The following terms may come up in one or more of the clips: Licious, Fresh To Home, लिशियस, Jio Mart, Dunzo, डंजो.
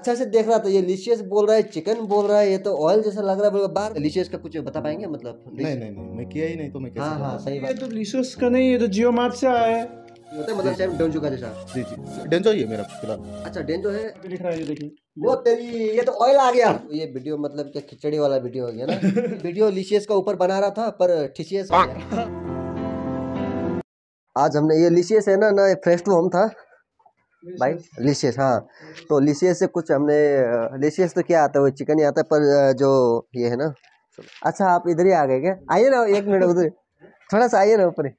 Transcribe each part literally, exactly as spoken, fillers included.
अच्छा से देख रहा था, ये लिशियस बोल रहा है, चिकन बोल रहा है, ये तो ऑयल जैसा लग रहा है बाहर। लिशियस का कुछ बता पाएंगे मतलब? नहीं नहीं नहीं, मैं किया ही नहीं तो मैं कैसे। हाँ हाँ सही बात। ये तो लिशियस का नहीं, ये तो जियो मार्ट से आया है। मतलब सेम डंजो का जैसा। जी जी डंजो ही है मेरा फिलहाल। अच्छा डंजो है, लिख रहा है ये देखिए। वो तेरी ये तो ऑयल आ गया। ये वीडियो मतलब क्या खिचड़ी वाला वीडियो हो गया ना। वीडियो लिशियस का ऊपर बना रहा था पर ठिशियस हो गया। आज हमने ये लिशियस है ना ना फ्रेश टू होम था भाई लिशियस। हाँ तो लिशियस से कुछ हमने, लिशियस तो क्या आता है वो चिकन ही आता है पर जो ये है ना। अच्छा आप इधर ही आ गए क्या? आइए ना एक मिनट उधर थोड़ा सा आइए ना ऊपर।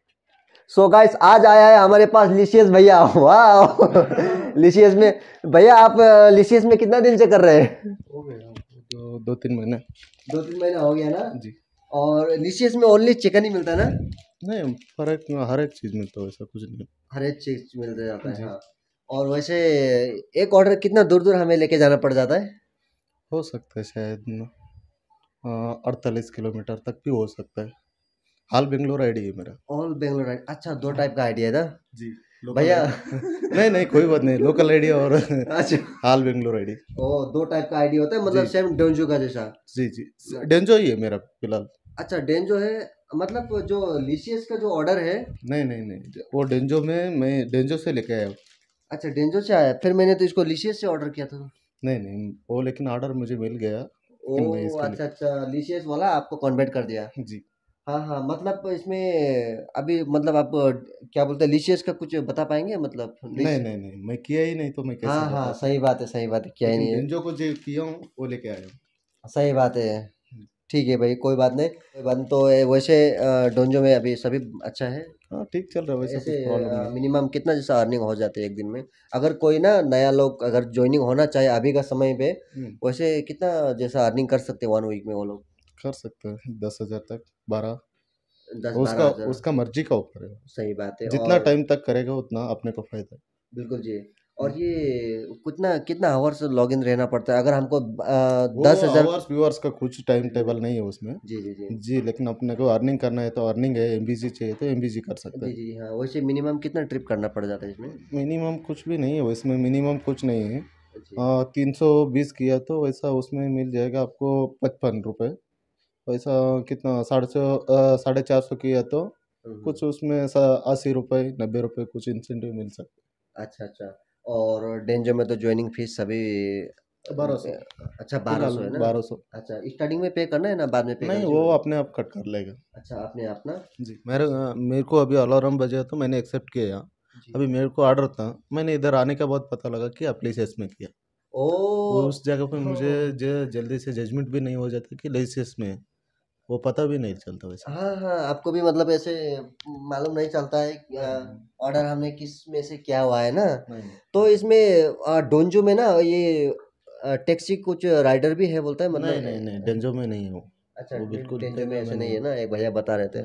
सो so गाइस आज आया है हमारे पास लिशियस भैया। वाह लिशियस में भैया, आप लिशियस में कितना दिन से कर रहे हैं? हो गया तो दो तीन महीना। दो तीन महीना हो गया ना जी। और लिशियस में ओनली चिकन ही मिलता है ना? नहीं फर्क, हर एक चीज़ मिलता है, ऐसा कुछ नहीं, हर एक चीज़ मिल जाता है। हाँ। और वैसे एक ऑर्डर कितना दूर दूर हमें लेके जाना पड़ जाता है? हो सकता है शायद अड़तालीस किलोमीटर तक भी हो सकता है। ऑल बेंगलोर आईडी है मेरा। All Bangalore ID. अच्छा दो टाइप का आईडी है ना जी भैया। नहीं नहीं कोई बात नहीं, लोकल आईडी और अच्छा ऑल बेंगलोर आईडी। ओ दो टाइप का आईडी होता है मतलब सेम डंजो का जैसा। जी जी डंजो ही है मेरा फिलहाल। अच्छा डंजो है मतलब जो लिशियस का जो ऑर्डर है? नहीं नहीं नहीं वो डंजो में, मैं डंजो से लेके आया हूँ। अच्छा डंजो से आया, फिर मैंने तो इसको लिशियस से ऑर्डर किया था। नहीं नहीं वो लेकिन ऑर्डर मुझे मिल गया। ओ अच्छा अच्छा लिशियस वाला आपको कॉन्वर्ट कर दिया जी। हाँ हाँ मतलब इसमें अभी मतलब आप क्या बोलते हैं लिशियस का कुछ बता पाएंगे मतलब? नहीं नहीं नहीं मैं किया ही नहीं तो मैं कैसे। हाँ हाँ सही बात है, सही बात है, किया ही नहीं। जो कुछ किया हूँ वो लेके आया हूँ। सही बात है, ठीक है भाई कोई बात नहीं कोई बात। तो वैसे डंजो में अभी सभी अच्छा है? हाँ ठीक चल रहा है वैसे, ऐसे मिनिमम कितना जैसा अर्निंग हो जाती है एक दिन में? अगर कोई ना नया लोग अगर ज्वाइनिंग होना चाहे अभी का समय पे, वैसे कितना जैसा अर्निंग कर सकते हैं वन वीक में वो लोग? कर सकते हैं दस हज़ार तक, बारह, उसका उसका मर्जी का ऊपर है। सही बात है, जितना टाइम तक करेगा उतना अपने को फायदा है। बिल्कुल जी। और ये कितना कितना आवर्स लॉगिन रहना पड़ता है अगर हमको दस हज़ार आवर्स व्यूअर्स का कुछ टाइम टेबल नहीं है उसमें। जी जी जी जी लेकिन अपने को अर्निंग करना है तो अर्निंग है, एमबीजी चाहिए तो एमबीजी कर सकते हैं। जी जी हाँ। वैसे मिनिमम कितना ट्रिप करना पड़ जाता है इसमें? मिनिमम कुछ भी नहीं है इसमें, मिनिमम कुछ नहीं है। तीन सौ बीस किया तो वैसा उसमें मिल जाएगा आपको पचपन रुपये। वैसा कितना साढ़े सौ साढ़े चार सौ किया तो कुछ उसमें अस्सी रुपये नब्बे रुपये कुछ इंसेंटिव मिल सकता है। अच्छा अच्छा। और डेंजो में तो ज्वाइनिंग फीस सभी बारह सौ। अच्छा बारह सौ है ना? बारह सौ। अच्छा स्टार्टिंग में पे करना है ना बाद में पे? नहीं वो अपने आप कट कर लेगा। अच्छा अपने आप ना जी। मेरे मेरे को अभी अलार्म बजा तो मैंने एक्सेप्ट किया। अभी मेरे को ऑर्डर था, मैंने इधर आने के बाद पता लगा कि लिशियस में किया। ओ उस जगह पे मुझे जल्दी से जजमेंट भी नहीं हो जाता कि लिशियस में, वो पता भी नहीं चलता वैसे। हाँ हाँ आपको भी मतलब ऐसे मालूम नहीं चलता है ऑर्डर हमने किस में से क्या हुआ है ना। तो इसमें डंजो में ना ये टैक्सी कुछ राइडर भी है बोलता है मतलब? नहीं नहीं नहीं डंजो में नहीं हो। अच्छा बिल्कुल डंजो में ऐसे नहीं है ना, एक भैया बता रहे थे।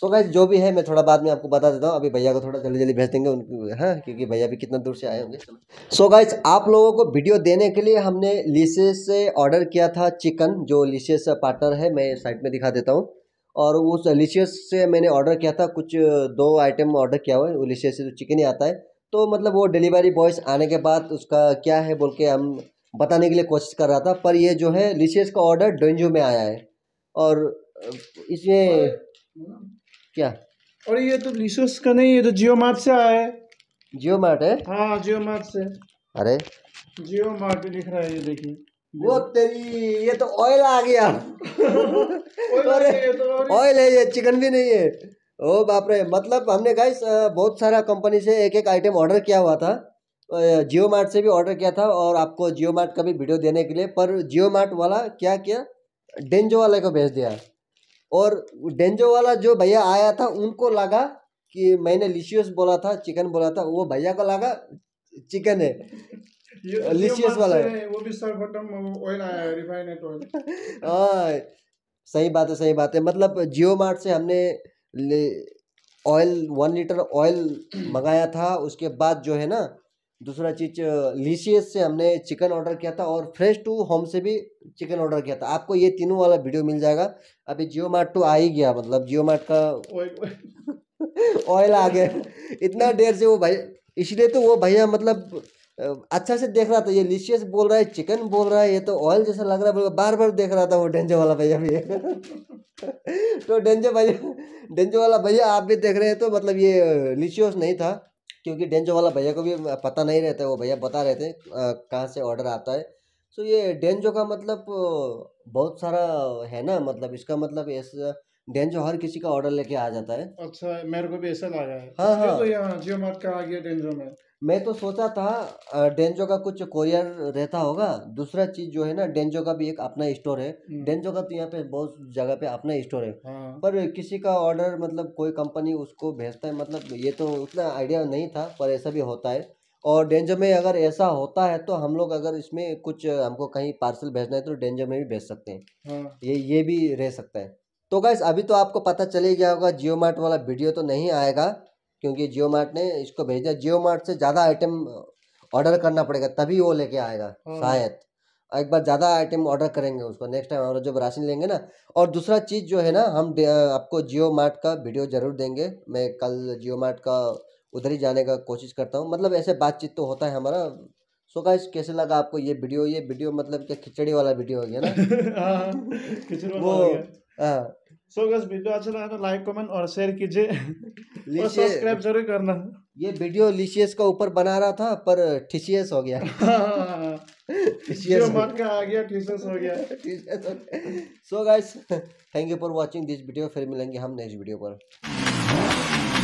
सो गाइस जो भी है मैं थोड़ा बाद में आपको बता देता हूँ, अभी भैया को थोड़ा जल्दी जल्दी भेज देंगे उनको। हाँ क्योंकि भैया भी कितना दूर से आए होंगे। सो गाइस आप लोगों को वीडियो देने के लिए हमने लिशियस से ऑर्डर किया था चिकन, जो लिशियस पार्टनर है, मैं साइड में दिखा देता हूँ। और उस लिशियस से मैंने ऑर्डर किया था कुछ दो आइटम ऑर्डर किया हुआ है, वो लिशियस से तो चिकन ही आता है। तो मतलब वो डिलीवरी बॉयज़ आने के बाद उसका क्या है बोल के हम बताने के लिए कोशिश कर रहा था, पर ये जो है लिशियस का ऑर्डर डंजो में आया है। और इसमें क्या, और ये तो लिशियस का नहीं, ये तो जियो मार्ट से आया है। जियो मार्ट है? हाँ जियो मार्ट से। अरे जियो मार्ट लिख रहा है ये देखिए। वो तेरी ये तो ऑयल आ गया। अरे ऑयल है ये, चिकन भी नहीं है। ओ बाप रे। मतलब हमने गाइस बहुत सारा कंपनी से एक एक आइटम ऑर्डर किया हुआ था, जियो मार्ट से भी ऑर्डर किया था और आपको जियो मार्ट का भी वीडियो देने के लिए, पर जियो मार्ट वाला क्या किया डंजो वाले को भेज दिया। और डंजो वाला जो भैया आया था उनको लगा कि मैंने लिशियस बोला था चिकन बोला था, वो भैया को लगा चिकन है तो लिशियस वाला है। वो भी ऑयल आया है, रिफाइंड ऑयल। सही बात है, सही बात है। मतलब जियो मार्ट से हमने ऑयल वन लीटर ऑयल मंगाया था, उसके बाद जो है ना दूसरा चीज लिशियस से हमने चिकन ऑर्डर किया था और फ्रेश टू होम से भी चिकन ऑर्डर किया था। आपको ये तीनों वाला वीडियो मिल जाएगा। अभी जियो मार्ट तो आ ही गया, मतलब जियो मार्ट का ऑयल आ गया इतना देर से। वो भाई इसलिए तो वो भैया मतलब अच्छा से देख रहा था, ये लिशियस बोल रहा है, चिकन बोल रहा है, ये तो ऑयल जैसा लग रहा है, बोल बार बार देख रहा था वो डेंजो वाला भैया भी तो डेंजो भैया डेंजो वाला भैया आप भी देख रहे हैं तो मतलब ये लिशियस नहीं था, क्योंकि डेंजो वाला भैया को भी पता नहीं रहता है, वो भैया बता रहे थे कहाँ से ऑर्डर आता है। सो ये डेंजो का मतलब बहुत सारा है ना, मतलब इसका मतलब ऐसा डेंजो हर किसी का ऑर्डर लेके आ जाता है। अच्छा, मेरे को भी ऐसा लगा है। हाँ हाँ, तो यहाँ जियो मार्ट का आ गया डेंजो में। मैं तो सोचा था डेंजो का कुछ कोरियर रहता होगा। दूसरा चीज जो है ना, डेंजो का भी एक अपना स्टोर है, डेंजो का तो यहाँ पे बहुत जगह पे अपना स्टोर है। हाँ। पर किसी का ऑर्डर मतलब कोई कंपनी उसको भेजता है, मतलब ये तो उतना आइडिया नहीं था, पर ऐसा भी होता है। और डेंजो में अगर ऐसा होता है तो हम लोग अगर इसमें कुछ हमको कहीं पार्सल भेजना है तो डेंजो में भी भेज सकते हैं। हाँ। ये ये भी रह सकता है। तो गाइस अभी तो आपको पता चल ही गया होगा, जियो मार्ट वाला वीडियो तो नहीं आएगा क्योंकि जियो मार्ट ने इसको भेजा, जियो मार्ट से ज़्यादा आइटम ऑर्डर करना पड़ेगा तभी वो लेके आएगा शायद। एक बार ज़्यादा आइटम ऑर्डर करेंगे उसको नेक्स्ट टाइम हम जब राशन लेंगे ना। और दूसरा चीज़ जो है ना, हम आपको जियो मार्ट का वीडियो ज़रूर देंगे। मैं कल जियो मार्ट का उधर ही जाने का कोशिश करता हूँ, मतलब ऐसे बातचीत तो होता है हमारा। सो गाइस कैसे लगा आपको ये वीडियो? ये वीडियो मतलब क्या खिचड़ी वाला वीडियो हो गया ना वो। सो गाइस वीडियो अच्छा लगा तो लाइक कमेंट और शेयर कीजिए और सब्सक्राइब जरूर करना। ये वीडियो लिशियस का ऊपर बना रहा था पर ठिशियस हो गया जियो मार्ट का आ गया, ठिशियस हो गया। So guys thank you for watching this video, फिर मिलेंगे हम नेक्स्ट वीडियो पर।